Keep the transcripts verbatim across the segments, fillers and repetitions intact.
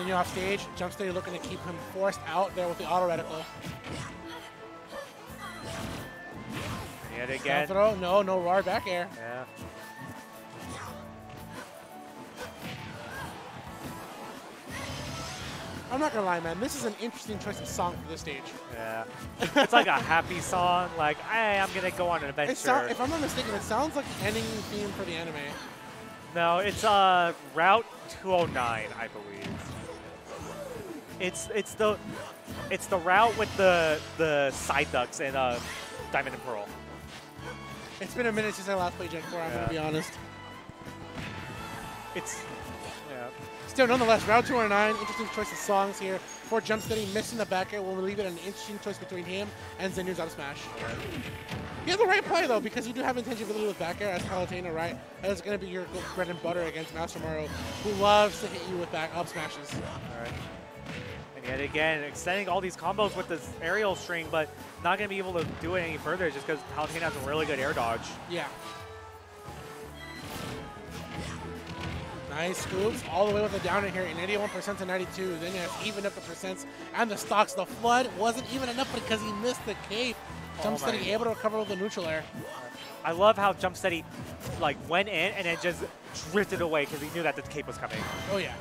Zenyou off stage. Jumpsteady looking to keep him forced out there with the auto reticle. Yet again. Throw. No, no roar back air. Yeah. I'm not gonna lie, man. This is an interesting choice of song for this stage. Yeah, it's like a happy song. Like, hey, I'm gonna go on an adventure. It sound, if I'm not mistaken, it sounds like the ending theme for the anime. No, it's uh, Route two oh nine, I believe. It's it's the it's the route with the the Psyducks in uh, Diamond and Pearl. It's been a minute since I last played Gen four. I'm yeah. gonna be honest. It's. Still, nonetheless, Route two oh nine, interesting choice of songs here for Jumpsteady, missing the back air. We'll leave it an interesting choice between him and Zenyou's out of smash. Right. You have the right play, though, because you do have intangibility with back air as Palutena, right? That is going to be your bread and butter against Master Mario, who loves to hit you with back up smashes. All right. And yet again, extending all these combos with this aerial string, but not going to be able to do it any further just because Palutena has a really good air dodge. Yeah. Nice scoops all the way with the down in here, in eighty-one percent to ninety-two. Then it's evened up the percents and the stocks. The flood wasn't even enough because he missed the cape. Jumpsteady oh able to recover with the neutral air. I love how Jumpsteady like went in and then just drifted away because he knew that the cape was coming. Oh yeah.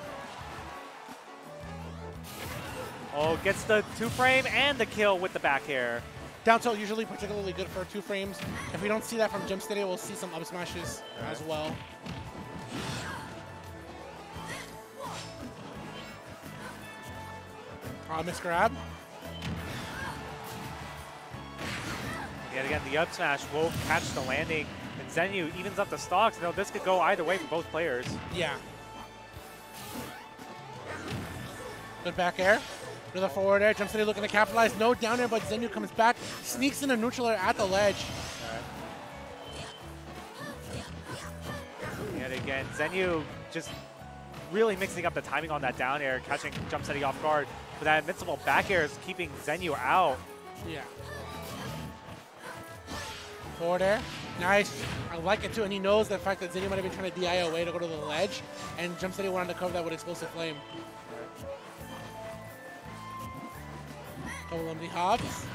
Oh, gets the two frame and the kill with the back air. Down tilt usually particularly good for two frames. If we don't see that from Jumpsteady, we'll see some up smashes right. as well. Uh, misgrab. Yet again, the up smash will catch the landing, and Zenyou evens up the stocks. You know, this could go either way for both players. Yeah. Good back air. Another forward air. Jumpsteady looking to capitalize. No down air, but Zenyou comes back, sneaks in a neutral air at the ledge. Right. Yet again, Zenyou just really mixing up the timing on that down air, catching Jumpsteady off guard. But that invincible back air is keeping Zenyou out. Yeah. Forward air. Nice. I like it too. And he knows the fact that Zenyou might have been trying to D I away to go to the ledge. And Jumpsteady wanted to cover that with explosive flame. Double empty hops.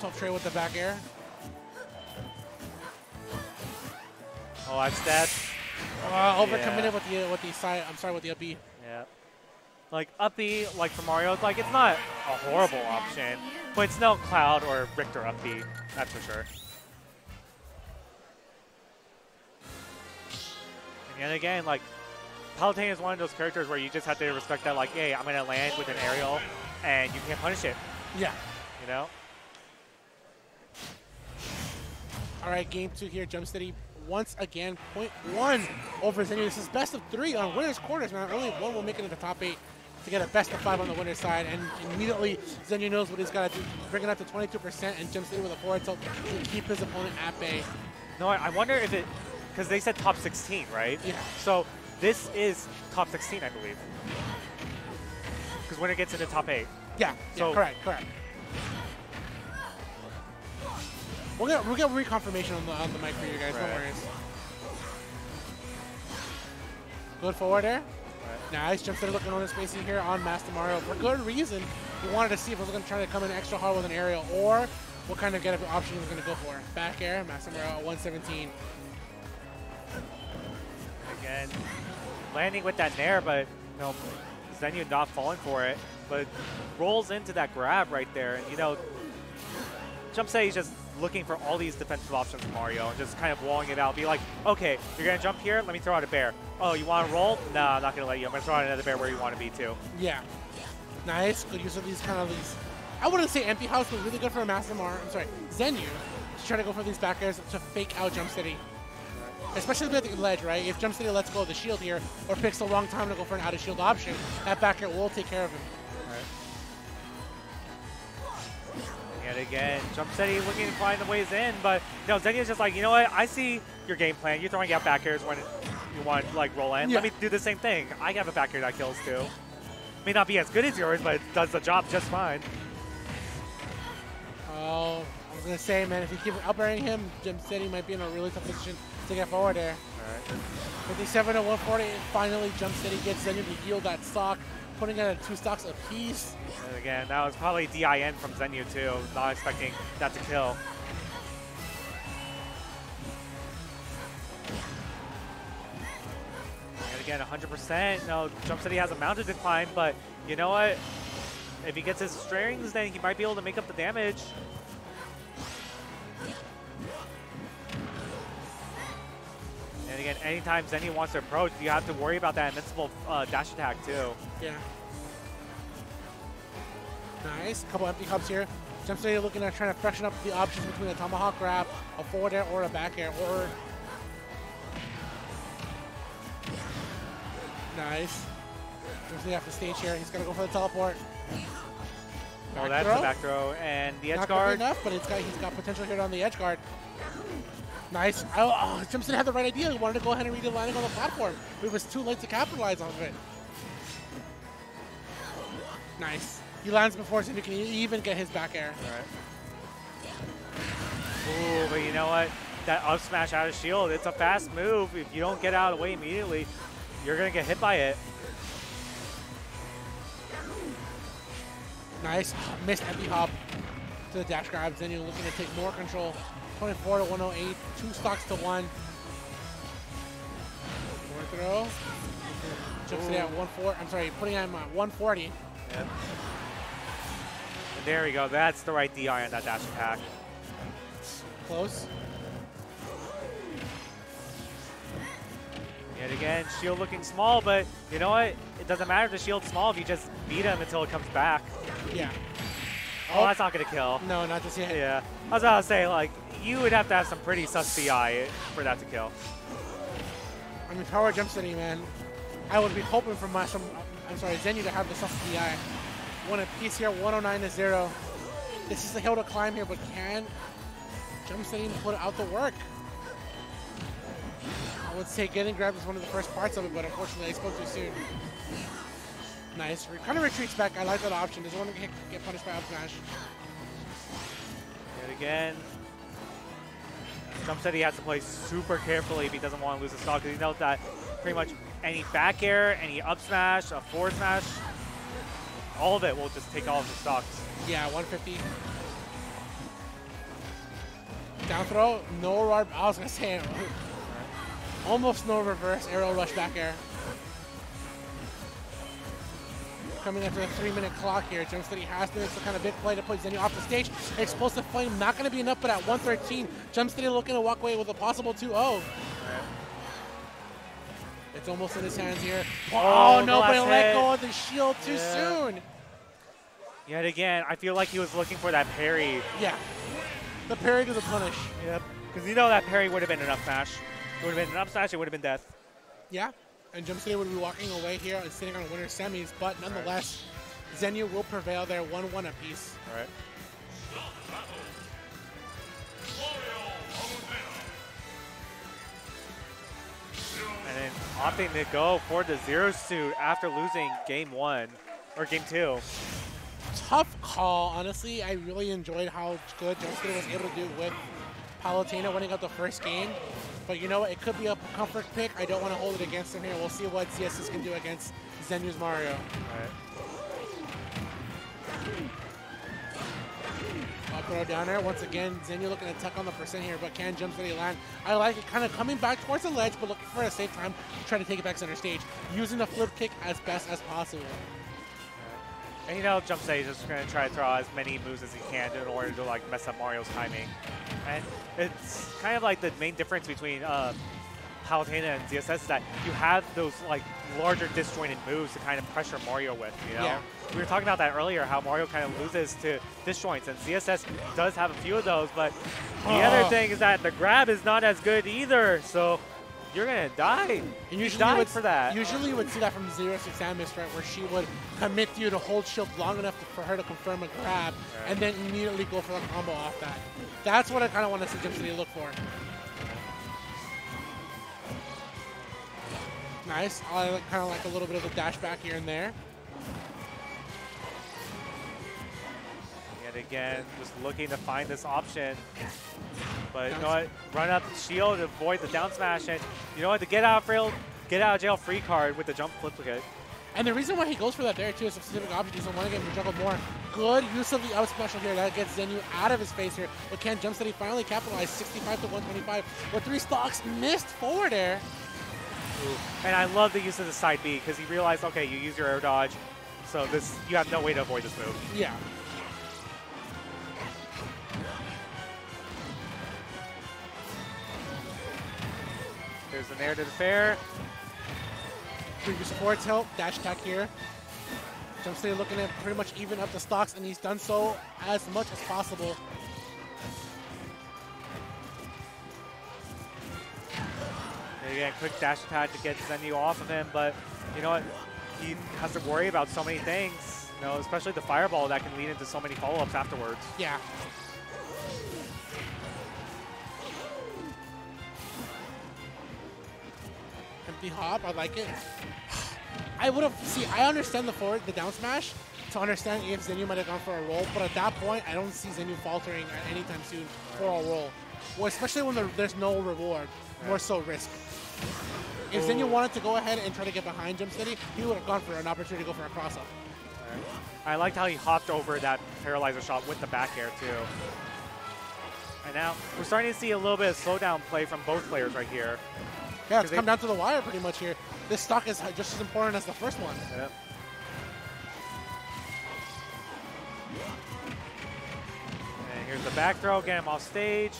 Top trade with the back air. Oh, that's that. Uh, overcommitted yeah. with the with the side. I'm sorry, with the up B. Yeah. Like up B, like for Mario, it's like it's not a horrible option, but it's no Cloud or Richter up B, that's for sure. And yet again, like Palutena is one of those characters where you just have to respect that. Like, hey, I'm gonna land with an aerial, and you can't punish it. Yeah. You know. All right, game two here, Jumpsteady. Once again, point one over Zenyou. This is best of three on winners' quarters, man. Only one will make it into the top eight to get a best of five on the winner's side. And immediately, Zenyou knows what he's got to do, bringing up to twenty-two percent and Jumpsteady with a forward tilt to keep his opponent at bay. No, I wonder if it, because they said top sixteen, right? Yeah. So this is top sixteen, I believe. Because winner gets into top eight. Yeah, so yeah, correct, correct. We'll get, we'll get reconfirmation on the, on the mic for you guys, right. No worries. Good forward air. Right. Nice. Jumpsteady looking on his spacing here on Master Mario for good reason. He wanted to see if it was going to try to come in extra hard with an aerial or what kind of get-up option he was going to go for. Back air, Master Mario at one seventeen. Again, landing with that nair, but no, Zenyou not falling for it, but rolls into that grab right there. And, you know, Jumpsteady's just looking for all these defensive options from Mario and just kind of walling it out. Be like, okay, you're going to jump here? Let me throw out a bear. Oh, you want to roll? No, I'm not going to let you. I'm going to throw out another bear where you want to be, too. Yeah. Nice. Good use of these kind of these. I wouldn't say empty house, but really good for Master Mario. I'm sorry, Zenyou to try to go for these back airs to fake out Jumpsteady. Especially with the ledge, right? If Jumpsteady lets go of the shield here or picks the wrong time to go for an out-of-shield option, that back air will take care of him. Yet again, Jumpsteady looking to find the ways in, but no, Zenyou's just like, you know what? I see your game plan. You're throwing out back airs when you want to like roll in. Yeah. Let me do the same thing. I have a back air that kills too. May not be as good as yours, but it does the job just fine. Oh, I was gonna say, man, if you keep up airing him, Jumpsteady might be in a really tough position to get forward there. fifty-seven and one forty, and finally Jumpsteady gets Zenyou to yield that stock, putting it at two stocks apiece. And again, that was probably D I N from Zenyou too, not expecting that to kill. And again, one hundred percent, you know, Jumpsteady has a mounted decline, but you know what? If he gets his strings, then he might be able to make up the damage. And again, anytime Zenyou wants to approach, you have to worry about that invincible uh, dash attack too. Yeah. Nice. Couple empty cups here. Jumpsteady looking at trying to freshen up the options between a tomahawk grab, a forward air, or a back air. Or nice. Jumpsteady off the stage here. He's gonna go for the teleport. Oh, that's the back throw, and the edge Not guard. Not enough, but it's got he's got potential here on the edge guard. Nice. Oh, oh, Jumpsteady had the right idea. He wanted to go ahead and read the landing on the platform, but it was too late to capitalize on it. Nice. He lands before Zenyou can even get his back air. All right. Ooh, but you know what? That up smash out of shield, it's a fast move. If you don't get out of the way immediately, you're going to get hit by it. Nice. Oh, missed empty hop to the dash grab. Zenyou looking to take more control. twenty-four to one oh eight, two stocks to one. Fourth throw. Jumpsteady at one forty. I'm sorry, putting him at one forty. Yep. There we go. That's the right D I on that dash attack. Close. Yet again, shield looking small, but you know what? It doesn't matter if the shield's small if you just beat him until it comes back. Yeah. Oh, that's not going to kill. No, not just yet. Yeah. I was about to say, like, you would have to have some pretty sus B I for that to kill. I mean, power Jumpsteady, man. I would be hoping for my, some, I'm sorry, Zenyou to have the sus B I. One apiece here, one oh nine to zero. This is the hill to climb here, but can Jumpsteady put out the work? I would say getting grabbed is one of the first parts of it, but unfortunately I spoke too soon. Nice. Kind of retreats back. I like that option. Doesn't want to get, get punished by up smash. Yet again. Jumpsteady has to play super carefully if he doesn't want to lose the stock, because he knows that pretty much any back air, any up smash, a forward smash, all of it will just take all of the stocks. Yeah, one fifty. Down throw. No rub. I was going to say almost no reverse. Aerial rush back air. Coming after the three-minute clock here. Jumpsteady has to. It's the kind of big play to put Zenyou off the stage. Explosive flame not going to be enough, but at one thirteen, Jumpsteady looking to walk away with a possible two oh. Right. It's almost in his hands here. Oh, oh no, but he let go of the shield too yeah. soon. Yet again, I feel like he was looking for that parry. Yeah. The parry to the punish. Yep. Because you know that parry would have been an up smash. It would have been an up smash. It would have been death. Yeah. And Jumpsteady would be walking away here and sitting on winner semis, but nonetheless, right. Zenyou will prevail there, one one apiece. All right. And then opting to go for the zero suit after losing game one, or game two. Tough call, honestly. I really enjoyed how good Jumpsteady was able to do with Palutena winning out the first game. But you know what? It could be a comfort pick. I don't want to hold it against him here. We'll see what Z S S can do against Zenyou's Mario. All right. Up throw down there. Once again, Zenyou looking to tuck on the percent here, but can Jumpsteady land. I like it. Kind of coming back towards the ledge, but looking for a safe time to try to take it back center stage, using the flip kick as best as possible. Right. And you know, Jumpsteady's just going to try to throw as many moves as he can in order to like mess up Mario's timing. And it's kind of like the main difference between uh, Palutena and Z S S is that you have those like larger disjointed moves to kind of pressure Mario with, you know? Yeah. We were talking about that earlier, how Mario kind of loses to disjoints, and Z S S does have a few of those, but the oh. other thing is that the grab is not as good either, so you're going to die. And usually die would, for that. Usually you would see that from Zero Suit Samus, right, where she would commit you to hold shield long enough for her to confirm a grab, right, and then immediately go for the combo off that. That's what I kind of want to see Jumpsteady look for. Nice. I kind of like a little bit of a dash back here and there. Yet again, just looking to find this option. But you know what? Run out the shield, avoid the down smash, and you know what? The get out of jail, get out of jail free card with the jump fliplicate. And the reason why he goes for that there, too, is a specific object. He doesn't want to get him to juggle more. Good use of the up special here. That gets Zenyou out of his face here. But can Jumpsteady finally capitalize? sixty-five to one twenty-five with three stocks missed forward air. Ooh. And I love the use of the side B because he realized, okay, you use your air dodge, so this you have no way to avoid this move. Yeah. There's an air to the fair. Your support's help, dash attack here. Jumpsteady looking at pretty much even up the stocks, and he's done so as much as possible. And again, quick dash attack to get Zenyou off of him, but you know what? He has to worry about so many things, you know, especially the fireball that can lead into so many follow-ups afterwards. Yeah. Empty hop, I like it. I would have, see, I understand the forward, the down smash, to understand if Zenyou might have gone for a roll, but at that point, I don't see Zenyou faltering at any time soon for a roll. Well, especially when there, there's no reward, right. More so risk. If Ooh. Zenyou wanted to go ahead and try to get behind Jumpsteady, he would have gone for an opportunity to go for a cross up. Right. I liked how he hopped over that paralyzer shot with the back air, too. And now, we're starting to see a little bit of slowdown play from both players right here. Yeah, it's come down to the wire pretty much here. This stock is just as important as the first one. Yep. And here's the back throw, get him off stage.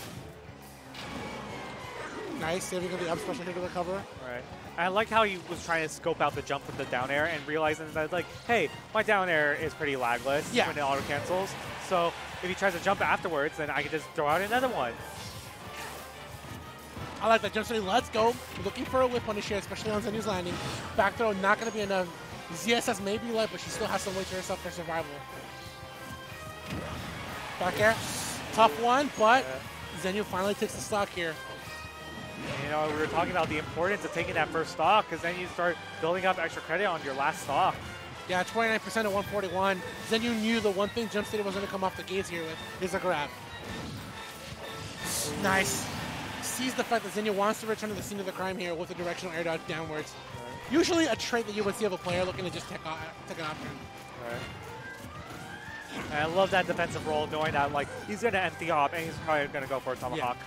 Nice, saving of the up special here to recover. All right. I like how he was trying to scope out the jump with the down air and realizing that, like, hey, my down air is pretty lagless yeah. when it auto cancels. So if he tries to jump afterwards, then I can just throw out another one. I like that Jumpsteady. Let's go. Looking for a whip punish here, especially on Zenyou's landing. Back throw not going to be enough. Z S S may be light, but she still has to wait for herself for survival. Back air. Tough one, but yeah. Zenyou finally takes the stock here. You know, we were talking about the importance of taking that first stock because then you start building up extra credit on your last stock. Yeah, twenty-nine percent at one forty-one. Zenyou knew the one thing Jumpsteady was going to come off the gates here with is a grab. Ooh. Nice. Sees the fact that Zenyou wants to return to the scene of the crime here with a directional air dodge downwards. Right. Usually a trait that you would see of a player looking to just take, off, take an option. Right. I love that defensive roll, knowing that like he's going to empty hop and he's probably going to go for a tomahawk.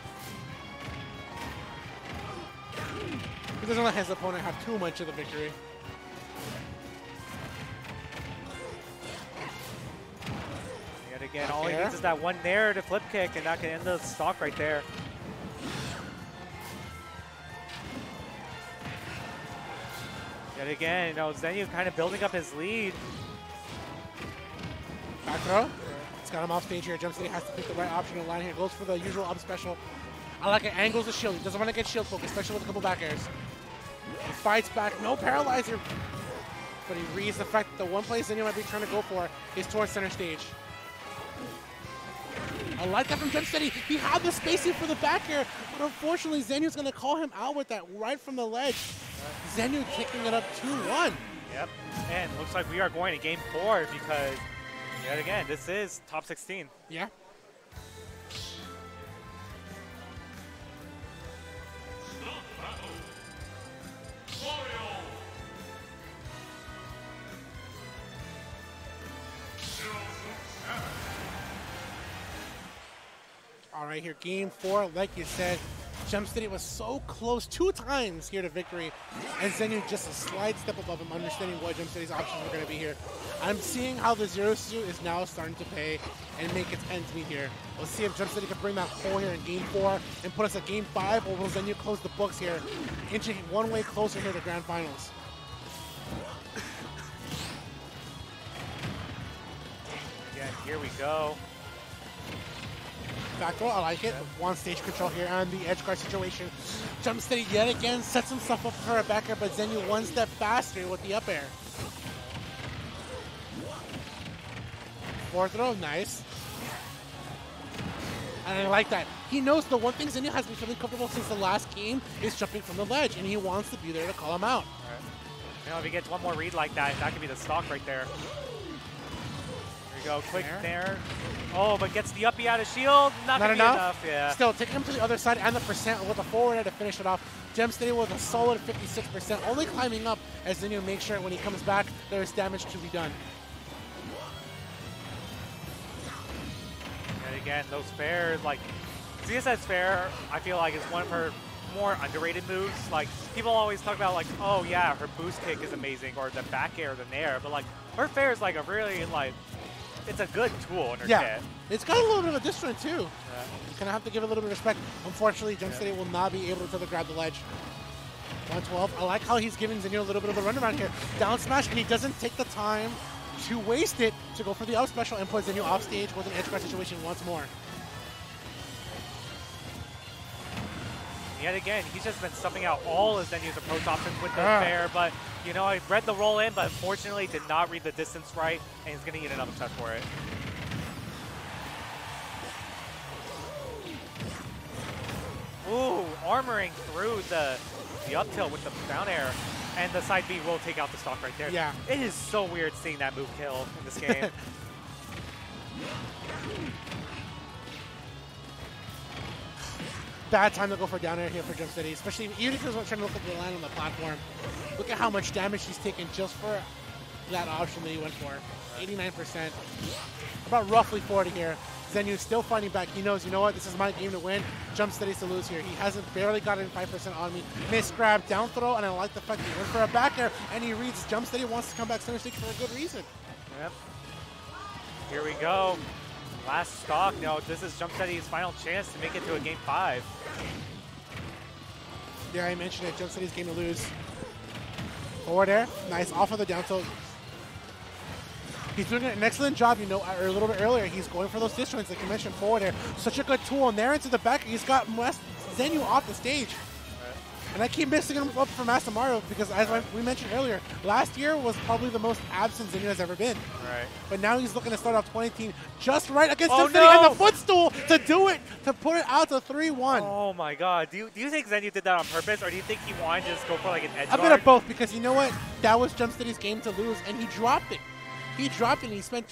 Yeah. He doesn't let his opponent have too much of the victory. Yet again, Back all air. He needs is that one there to flip kick, and that can end the stock right there. Yet again, you know, Zenyou kind of building up his lead. Back throw. It's got him off stage here. Jumpsteady has to pick the right option in line here. Goes for the usual up special. I like it. Angles the shield. He doesn't want to get shield focused, especially with a couple back airs. He fights back. No paralyzer. But he reads the fact that the one place Zenyou might be trying to go for is towards center stage. I like that from Jumpsteady. He had the spacing for the back air, but unfortunately, Zenyou's going to call him out with that right from the ledge. Zenyou kicking it up two one. Yep, and looks like we are going to game four because, yet again, this is top sixteen. Yeah. All right, here, game four, like you said, Jumpsteady was so close two times here to victory, and Zenyou just a slight step above him, understanding what Jumpsteady's options were going to be here. I'm seeing how the Zero Suit is now starting to pay and make its ends meet here. We'll see if Jumpsteady can bring that hole here in game four and put us at game five, or will Zenyou close the books here, inching one way closer here to grand finals. Again, here we go. Back throw, I like it. One stage control here on the edge guard situation. Jumpsteady yet again sets himself up for a back air, but Zenyou one step faster with the up air. Fourth throw, nice. And I like that. He knows the one thing Zenyou has been feeling comfortable since the last game is jumping from the ledge, and he wants to be there to call him out. Right. You know, if he gets one more read like that, that could be the stock right there. we go, quick there. Oh, but gets the uppie out of shield. Not, Not enough. enough. Yeah. Still, taking him to the other side and the percent with a forward air to finish it off. Jumpsteady with a solid fifty-six percent, only climbing up as Zenyou makes sure when he comes back there is damage to be done. And again, those fair, like, Z S S fair, I feel like is one of her more underrated moves. Like, people always talk about, like, oh yeah, her boost kick is amazing, or the back air, the nair, but like, her fair is like a really, like, it's a good tool in her yeah. kit. It's got a little bit of a discipline too. Yeah. You're gonna have to give it a little bit of respect. Unfortunately, Jumpsteady yeah. will not be able to grab the ledge. one twelve, I like how he's giving Zenyou a little bit of a runaround here. Down smash, and he doesn't take the time to waste it to go for the up special and put Zenyou off stage with an edge guard situation once more. Yet again, he's just been stumping out all his Zenyou's approach options with the uh. fair, but you know, I read the roll in, but unfortunately did not read the distance right, and he's gonna get an up touch for it. Ooh, armoring through the, the up tilt with the down air, and the side B will take out the stock right there. Yeah. It is so weird seeing that move kill in this game. Bad time to go for down air here for Jumpsteady, especially even if he was trying to look at the land on the platform. Look at how much damage he's taken just for that option that he went for. eighty-nine percent, about roughly forty here. Zenyou's still fighting back. He knows, you know what, this is my game to win. Jumpsteady's to lose here. He hasn't barely gotten five percent on me. Miss grab, down throw, and I like the fact that he went for a back air, and he reads Jumpsteady wants to come back center stage for a good reason. Yep. Here we go. Last stock. No, this is Jumpsteady's final chance to make it to a game five. Yeah, I mentioned it. Jumpsteady's game to lose. Forward air. Nice. Off of the down tilt. He's doing an excellent job, you know, a little bit earlier. He's going for those disjoints, like you mentioned, forward air. Such a good tool. And there into the back. He's got Zenyou off the stage. And I keep missing him up for Master Mario because, as right. we mentioned earlier, last year was probably the most absent Zenyou has ever been. Right. But now he's looking to start off twenty eighteen just right against oh Jumpsteady no. on the footstool to do it, to put it out to three one. Oh, my God. Do you, do you think Zenyou did that on purpose, or do you think he wanted to just go for, like, an edge guard? A bit of both because, you know what? That was Jumpsteady's game to lose, and he dropped it. He dropped it, and he spent